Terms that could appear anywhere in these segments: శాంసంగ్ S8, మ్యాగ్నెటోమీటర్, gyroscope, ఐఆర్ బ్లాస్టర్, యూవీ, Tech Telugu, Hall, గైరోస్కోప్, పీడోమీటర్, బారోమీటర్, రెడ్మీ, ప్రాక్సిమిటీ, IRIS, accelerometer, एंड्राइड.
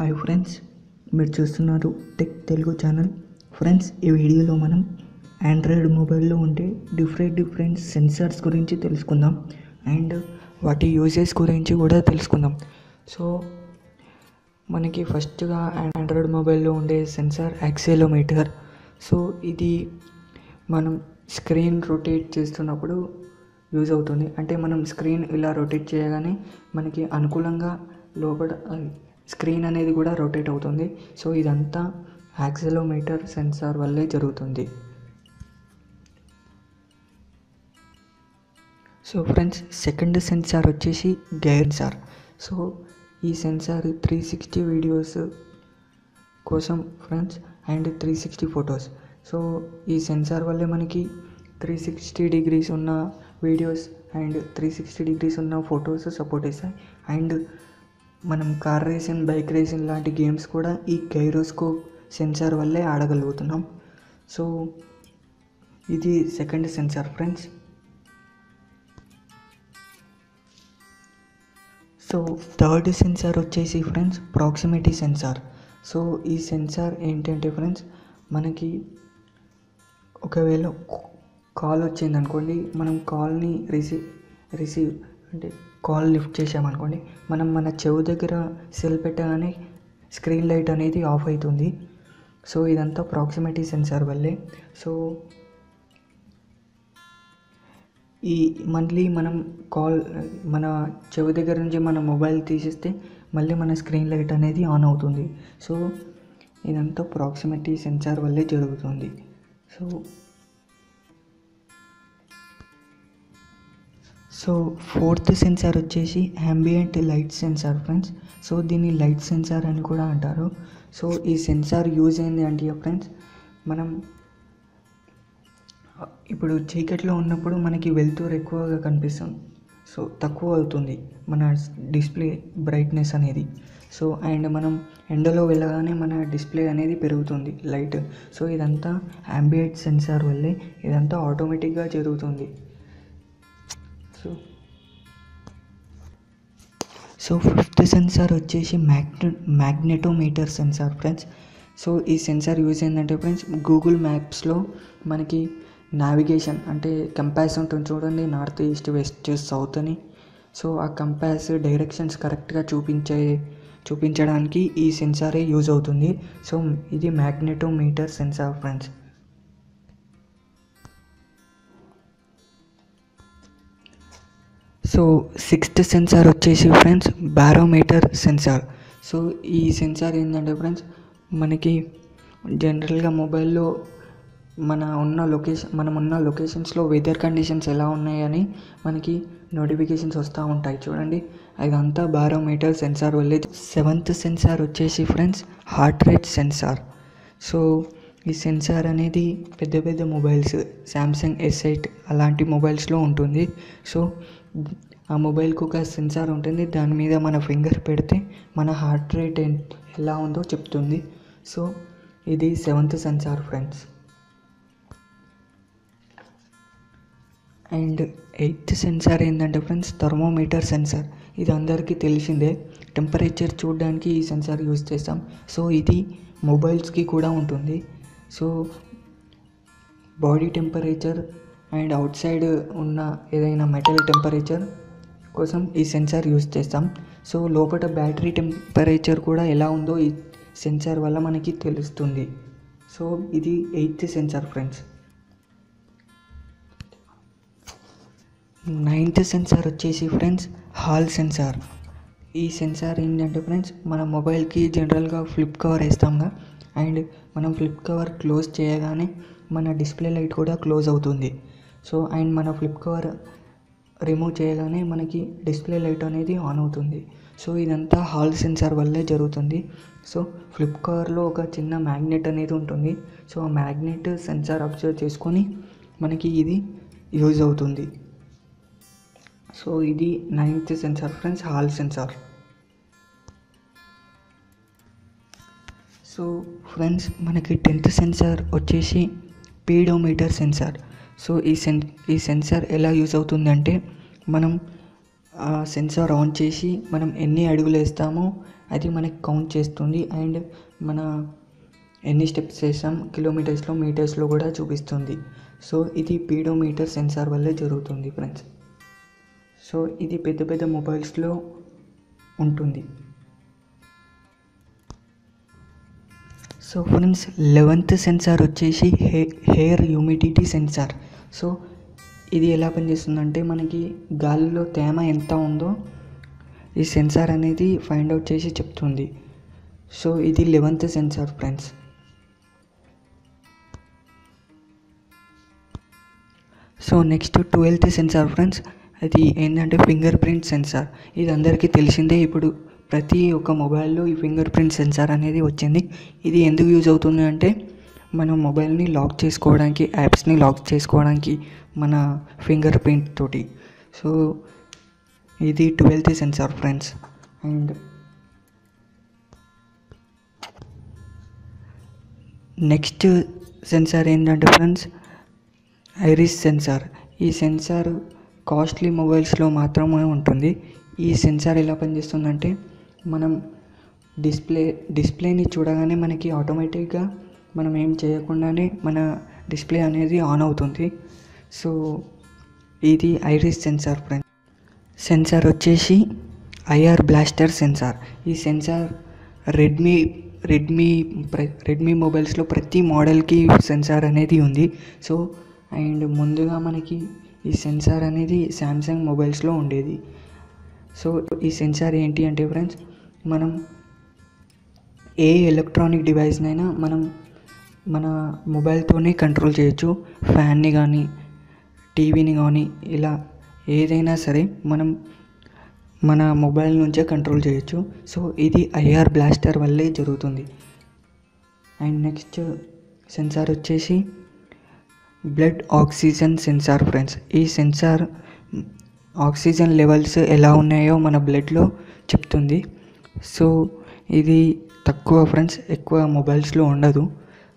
High friends मेरे चूस्तुन्नारू tech Telugu channel friends ई वीडियो मनम एंड्राइड मोबाइल उंडे डिफरेंट डिफरेंट सेंसर्स गुरिंचि तेलुसुकुंदाम अंड वाटी यूजेस गुरिंचि कूडा तेलुसुकुंदाम। सो मनकी फस्ट गा एंड्राइड मोबाइल लो उंडे सेंसर एक्सेलोमीटर। सो इदी मनम स्क्रीन रोटेट चेस्तुन्नप्पुडु यूज अवुतुंदी। अंटे मनम स्क्रीन इला रोटेट चेयगाने मनकी अनुकूलंगा लोपट स्क्रीन अनेदी कूडा रोटेट अवुतुंदी। सो इदंता एक्सेलोमीटर सेंसर वल्ले जरुगुतुंदी। सो फ्रेंड्स सेकंड सेंसर वच्चेसी गैर सेंसर। सो ई सेंसर 360 वीडियोस कोसम फ्रेंड्स एंड 360 फोटोस। सो ई सेंसर वल्ले मनकी 360 डिग्रीस उन्न वीडियोस एंड 360 डिग्रीस उन्न फोटोस सपोर्ट चेस्तायि। एंड మనం కార్ రేసింగ్ బైక్ రేసింగ్ లాంటి గేమ్స్ కూడా ఈ గైరోస్కోప్ సెన్సార్ వల్లే ఆడగలుగుతున్నాం। సో ఇది second sensor friends. So third sensor వచ్చేసి ఫ్రెండ్స్ ప్రాక్సిమిటీ సెన్సార్। సో ఈ సెన్సార్ ఏంటంటే ఫ్రెండ్స్ మనకి ఒకవేళ కాల్ వచ్చిందనుకోండి మనం కాల్ని రిసీవ్ అంటే కాల్ లిఫ్ట్ చేసామనుకోండి మనం మన చెవు దగ్గర సెల్ పెట్టగానే స్క్రీన్ లైట్ అనేది ఆఫ్ అవుతుంది। సో ఇదంతా ప్రాక్సిమిటీ సెన్సార్ వల్లే। సో ఈ మళ్ళీ మనం కాల్ మన చెవు దగ్గర నుంచి మన మొబైల్ తీసేస్తే మళ్ళీ మన స్క్రీన్ లైట్ అనేది ఆన్ అవుతుంది। సో ఇదంతా ప్రాక్సిమిటీ సెన్సార్ వల్లే జరుగుతుంది। సో ఫోర్త్ సెన్సార్ వచ్చేసి ambient light sensor friends. So దీన్ని లైట్ సెన్సార్ అని కూడా అంటారు। సో ఈ సెన్సార్ యూజ్ అయింది అంటే ఫ్రెండ్స్ మనం ఇప్పుడు చీకట్లో ఉన్నప్పుడు మనకి వెలుతురు ఎక్కువగా కనిపిస్తుంది। సో తక్కువ అవుతుంది మన డిస్ప్లే బ్రైట్నెస్ అనేది। సో అండ్ మనం ఎండలో వెళ్ళగానే మన డిస్ప్లే అనేది పెరుగుతుంది లైట్। సో ఇదంతా యాంబియంట్ సెన్సార్ వల్లే ఇదంతా ఆటోమేటిక్గా జరుగుతుంది। సో ఫిఫ్త్ సెన్సార్ వచ్చేసి మ్యాగ్నెటోమీటర్ సెన్సార్ ఫ్రెండ్స్। సో ఈ సెన్సార్ యూజ్ ఏంటంటే ఫ్రెండ్స్ గూగుల్ మ్యాప్స్లో మనకి నావిగేషన్ అంటే కంపాస్ ఉంటుంది చూడండి నార్త్ ఈస్ట్ వెస్ట్ సౌత్ అని। సో ఆ కంపాస్ డైరెక్షన్స్ కరెక్ట్గా చూపించడానికి ఈ సెన్సారే యూజ్ అవుతుంది। సో ఇది మ్యాగ్నెటోమీటర్ sensor friends. So sixth sensor వచ్చేసి ఫ్రెండ్స్ బారోమీటర్ సెన్సార్। సో ఈ సెన్సార్ ఏంటంటే ఫ్రెండ్స్ మనకి జనరల్గా మొబైల్లో మనం ఉన్న లొకేషన్స్లో వెదర్ కండిషన్స్ ఎలా ఉన్నాయని మనకి నోటిఫికేషన్స్ వస్తూ ఉంటాయి చూడండి అదంతా బారోమీటర్ సెన్సార్ వల్లే। సెవెంత్ సెన్సార్ వచ్చేసి friends heart rate sensor. So ఈ సెన్సార్ అనేది పెద్ద పెద్ద మొబైల్స్ శాంసంగ్ S8 అలాంటి మొబైల్స్లో ఉంటుంది। సో ఆ మొబైల్కి ఒక సెన్సార్ ఉంటుంది దాని మీద మన ఫింగర్ పెడితే మన హార్ట్ రేట్ ఎలా ఉందో చెప్తుంది। సో ఇది seventh sensor friends. And eighth sensor ఏంటంటే ఫ్రెండ్స్ థర్మోమీటర్ సెన్సార్। ఇది అందరికీ తెలిసిందే టెంపరేచర్ చూడడానికి ఈ సెన్సార్ యూజ్ చేస్తాం। సో ఇది మొబైల్స్కి కూడా ఉంటుంది। So body temperature and outside ఉన్న ఏదైనా మెటల్ టెంపరేచర్ కోసం ఈ సెన్సార్ యూజ్ చేస్తాం। సో లోపల బ్యాటరీ టెంపరేచర్ కూడా ఎలా ఉందో ఈ సెన్సార్ వల్ల మనకి తెలుస్తుంది। సో ఇది eighth sensor friends. Ninth sensor వచ్చేసి ఫ్రెండ్స్ హాల్ సెన్సార్। ఈ సెన్సార్ ఏంటంటే ఫ్రెండ్స్ మన మొబైల్కి జనరల్గా ఫ్లిప్ కవర్ వేస్తాంగా అండ్ మనం ఫ్లిప్ కవర్ క్లోజ్ చేయగానే మన డిస్ప్లే లైట్ కూడా క్లోజ్ అవుతుంది। సో అండ్ మన ఫ్లిప్ కవర్ రిమూవ్ చేయగానే మనకి డిస్ప్లే లైట్ అనేది ఆన్ అవుతుంది। సో ఇదంతా హాల్ సెన్సార్ వల్లే జరుగుతుంది। సో ఫ్లిప్ కవర్లో ఒక చిన్న మ్యాగ్నెట్ అనేది ఉంటుంది। సో ఆ మ్యాగ్నెట్ సెన్సార్ అబ్జర్వ్ చేసుకొని మనకి ఇది యూజ్ అవుతుంది। సో ఇది ninth sensor friends hall sensor. So friends మనకి టెన్త్ సెన్సార్ వచ్చేసి పీడోమీటర్ సెన్సార్। సో ఈ సెన్సార్ ఎలా యూజ్ అవుతుందంటే మనం సెన్సార్ ఆన్ చేసి మనం ఎన్ని అడుగులు వేస్తామో అది మనకి కౌంట్ చేస్తుంది. అండ్ మన ఎన్ని స్టెప్స్ వేసాం కిలోమీటర్స్లో మీటర్స్లో కూడా చూపిస్తుంది. సో ఇది పీడోమీటర్ సెన్సార్ వల్లే జరుగుతుంది ఫ్రెండ్స్. సో ఇది పెద్ద పెద్ద మొబైల్స్లో ఉంటుంది. సో ఫ్రెండ్స్ 11th సెన్సార్ వచ్చేసి హెయిర్ హ్యూమిడిటీ సెన్సార్. సో ఇది ఎలా పనిచేస్తుందంటే మనకి గాలిలో తేమ ఎంత ఉందో ఈ సెన్సార్ అనేది ఫైండ్ అవుట్ చేసి చెప్తుంది. సో ఇది 11th sensor friends. So next 12th sensor friends. అది ఏంటంటే ఫింగర్ ప్రింట్ సెన్సార్. ఇది అందరికీ తెలిసిందే, ఇప్పుడు ప్రతి ఒక్క మొబైల్లో ఈ ఫింగర్ ప్రింట్ సెన్సార్ అనేది వచ్చింది. ఇది ఎందుకు యూజ్ అవుతుంది అంటే మనం మొబైల్ని లాక్ చేసుకోవడానికి, యాప్స్ని లాక్ చేసుకోవడానికి మన ఫింగర్ ప్రింట్ తోటి. సో ఇది 12th sensor friends. And next sensor ఏంటంటే ఫ్రెండ్స్ ఐరిస్ సెన్సార్. ఈ సెన్సార్ కాస్ట్లీ మొబైల్స్లో మాత్రమే ఉంటుంది. ఈ సెన్సార్ ఎలా పనిచేస్తుందంటే మనం డిస్ప్లేని చూడగానే మనకి ఆటోమేటిక్గా మనం ఏం చేయకుండానే మన డిస్ప్లే అనేది ఆన్ అవుతుంది. సో ఇది ఐరిస్ సెన్సార్ ఫ్రెండ్స్. సెన్సార్ వచ్చేసి ఐఆర్ బ్లాస్టర్ సెన్సార్. ఈ సెన్సార్ రెడ్మీ మొబైల్స్లో ప్రతి మోడల్కి సెన్సార్ అనేది ఉంది. సో అండ్ ముందుగా మనకి ఈ సెన్సార్ అనేది శాంసంగ్ మొబైల్స్లో ఉండేది. సో ఈ సెన్సార్ ఏంటి అంటే ఫ్రెండ్స్, మనం ఏ ఎలక్ట్రానిక్ డివైస్నైనా మనం మన మొబైల్తోనే కంట్రోల్ చేయొచ్చు. ఫ్యాన్ని కానీ టీవీని కానీ ఇలా ఏదైనా సరే మనం మన మొబైల్ నుంచే కంట్రోల్ చేయొచ్చు. సో ఇది ఐఆర్ బ్లాస్టర్ వల్లే జరుగుతుంది. అండ్ నెక్స్ట్ సెన్సార్ వచ్చేసి బ్లడ్ ఆక్సిజన్ సెన్సార్ ఫ్రెండ్స్. ఈ సెన్సార్ ఆక్సిజన్ లెవెల్స్ ఎలా ఉన్నాయో మన బ్లడ్లో చెప్తుంది. సో ఇది తక్కువ ఫ్రెండ్స్, ఎక్కువ మొబైల్స్లో ఉండదు.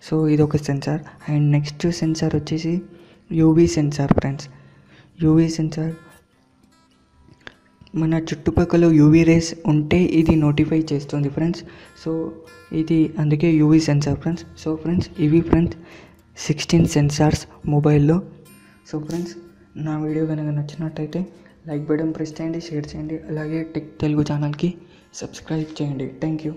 సో ఇది ఒక సెన్సార్. అండ్ నెక్స్ట్ సెన్సార్ వచ్చేసి యూవీ sensor friends. యూవీ sensor మన చుట్టుపక్కల యూవీ రేస్ ఉంటే ఇది నోటిఫై చేస్తుంది ఫ్రెండ్స్. సో ఇది అందుకే యూవీ sensor friends. So friends ఇవి ఫ్రెండ్స్ 16 సెన్సార్స్ మొబైల్లో. సో ఫ్రెండ్స్ నా వీడియో కనుక నచ్చినట్టయితే లైక్ బటన్ ప్రెస్ చేయండి, షేర్ చేయండి, అలాగే టెక్ తెలుగు ఛానల్కి సబ్స్క్రైబ్ చేయండి. Thank you.